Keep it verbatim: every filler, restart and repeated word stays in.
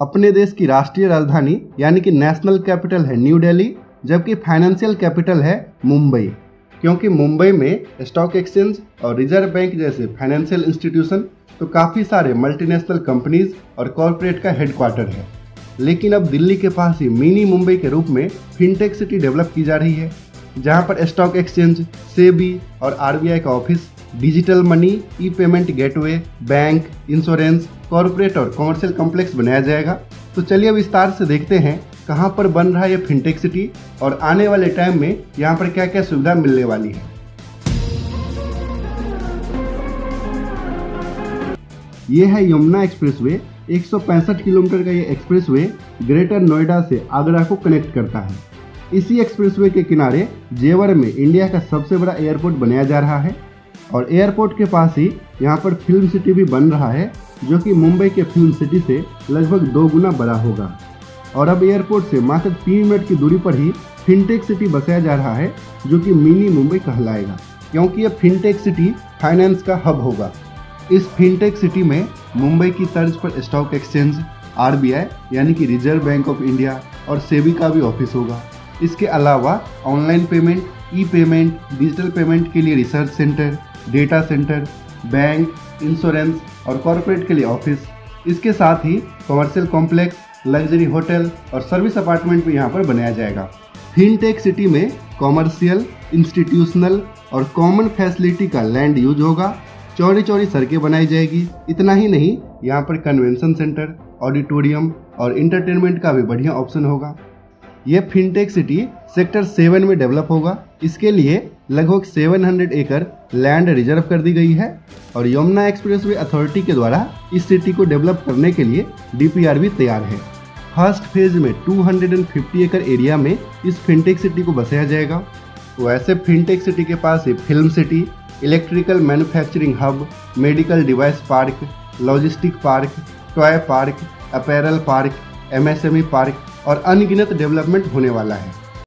अपने देश की राष्ट्रीय राजधानी यानी कि नेशनल कैपिटल है न्यू दिल्ली, जबकि फाइनेंशियल कैपिटल है मुंबई, क्योंकि मुंबई में स्टॉक एक्सचेंज और रिजर्व बैंक जैसे फाइनेंशियल इंस्टीट्यूशन तो काफ़ी सारे मल्टीनेशनल कंपनीज और कॉरपोरेट का हेडक्वार्टर है। लेकिन अब दिल्ली के पास ही मिनी मुंबई के रूप में फिनटेक सिटी डेवलप की जा रही है, जहां पर स्टॉक एक्सचेंज, सेबी और आरबीआई का office, digital money, e payment gateway, bank, insurance, corporate और कॉमर्शियल कॉम्प्लेक्स बनाया जाएगा। तो चलिए विस्तार से देखते हैं कहाँ पर बन रहा है ये फिनटेक सिटी और आने वाले टाइम में यहाँ पर क्या क्या सुविधा मिलने वाली है। ये है यमुना एक्सप्रेसवे। एक सौ पैंसठ किलोमीटर का ये एक्सप्रेसवे ग्रेटर नोएडा से आगरा को कनेक्ट करता है। इसी एक्सप्रेसवे के किनारे जेवर में इंडिया का सबसे बड़ा एयरपोर्ट बनाया जा रहा है और एयरपोर्ट के पास ही यहाँ पर फिल्म सिटी भी बन रहा है, जो कि मुंबई के फिल्म सिटी से लगभग दो गुना बड़ा होगा। और अब एयरपोर्ट से मात्र तीन मिनट की दूरी पर ही फिनटेक सिटी बसाया जा रहा है, जो कि मिनी मुंबई कहलाएगा, क्योंकि यह फिनटेक सिटी फाइनेंस का हब होगा। इस फिनटेक सिटी में मुंबई की तर्ज पर स्टॉक एक्सचेंज, आरबीआई यानी कि रिजर्व बैंक ऑफ इंडिया और सेबी का भी ऑफिस होगा। इसके अलावा online payment, e payment, digital payment के लिए research centre, data centre, bank, insurance और कॉरपोरेट के लिए ऑफिस, इसके साथ ही कॉमर्शियल कॉम्प्लेक्स, लग्जरी होटल और सर्विस अपार्टमेंट भी यहाँ पर बनाया जाएगा। फिनटेक सिटी में कॉमर्शियल, इंस्टीट्यूशनल और कॉमन फैसिलिटी का लैंड यूज होगा। चौड़ी चौड़ी सड़कें बनाई जाएगी। इतना ही नहीं, यहाँ पर कन्वेंशन सेंटर, ऑडिटोरियम और इंटरटेनमेंट का भी बढ़िया ऑप्शन होगा। यह फिनटेक सिटी सेक्टर सेवन में डेवलप होगा। इसके लिए लगभग सात सौ एकड़ लैंड रिजर्व कर दी गई है और यमुना एक्सप्रेसवे अथॉरिटी के द्वारा इस सिटी को डेवलप करने के लिए डीपीआर भी तैयार है। फर्स्ट फेज में दो सौ पचास एकड़ एरिया में इस फिनटेक सिटी को बसाया जाएगा। वैसे फिनटेक सिटी के पास ही film city, electrical manufacturing hub, medical device park, logistic park, toy park, apparel park, MSME park और अनगिनत डेवलपमेंट होने वाला है।